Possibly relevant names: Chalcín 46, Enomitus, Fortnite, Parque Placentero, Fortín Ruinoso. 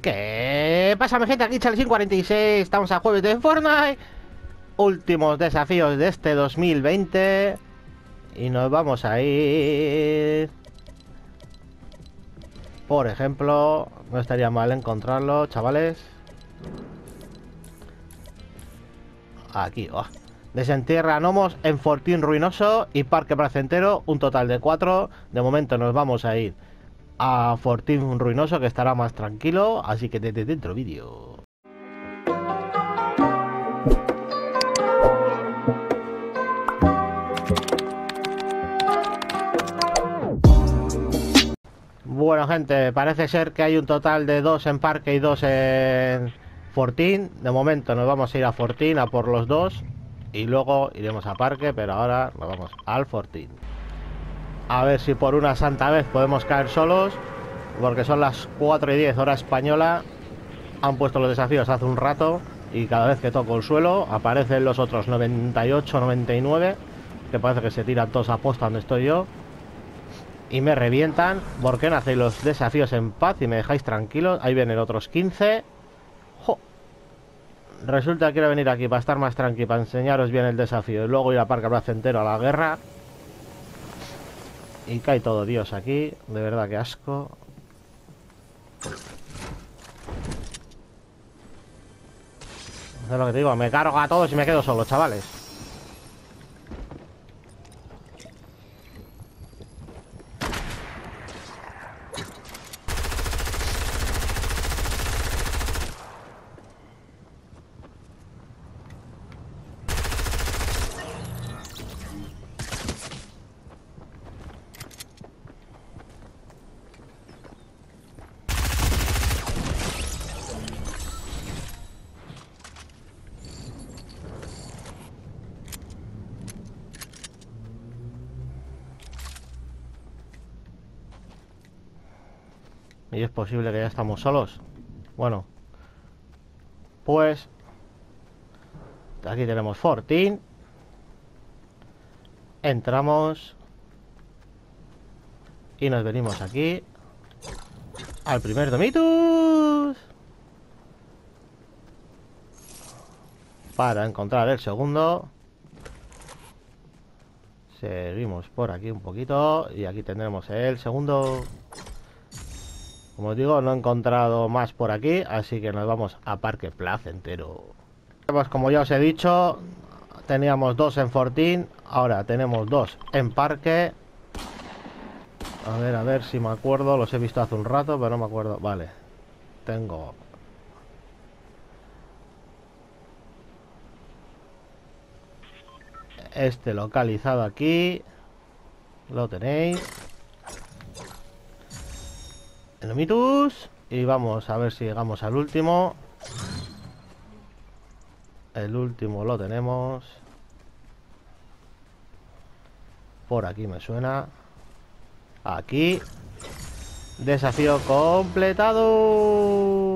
¿Qué pasa, mi gente? Aquí Chalcín 46, estamos a jueves de Fortnite. Últimos desafíos de este 2020. Y nos vamos a ir... Por ejemplo, no estaría mal encontrarlo, chavales. Aquí, oh. Desentierra gnomos en Fortín Ruinoso y Parque Placentero, un total de 4. De momento nos vamos a ir a Fortín Ruinoso, que estará más tranquilo, así que desde dentro vídeo. Bueno, gente, parece ser que hay un total de 2 en Parque y 2 en Fortín. De momento nos vamos a ir a Fortín a por los 2 y luego iremos a Parque, pero ahora nos vamos al Fortín. A ver si por una santa vez podemos caer solos, porque son las 4:10 hora española. Han puesto los desafíos hace un rato y cada vez que toco el suelo aparecen los otros 98, 99, que parece que se tiran todos a posta donde estoy yo. Y me revientan. ¿Por qué no hacéis los desafíos en paz y me dejáis tranquilos? Ahí vienen otros 15. ¡Jo! Resulta que quiero venir aquí para estar más tranqui, para enseñaros bien el desafío y luego ir a Parque Placentero a la guerra. Y cae todo Dios aquí. De verdad que asco. No sé lo que te digo. Me cargo a todos y me quedo solo, chavales. Y es posible que ya estamos solos. Bueno, pues aquí tenemos Fortín. Entramos y nos venimos aquí al primer Enomitus para encontrar el segundo. Seguimos por aquí un poquito y aquí tendremos el segundo. Como os digo, no he encontrado más por aquí, así que nos vamos a Parque Placentero. Pues como ya os he dicho, teníamos 2 en Fortín, ahora tenemos 2 en Parque. A ver si me acuerdo, los he visto hace un rato, pero no me acuerdo. Vale, tengo... este localizado aquí. Lo tenéis. Enomitus. Y vamos a ver si llegamos al último. El último lo tenemos. Por aquí me suena. Aquí. Desafío completado.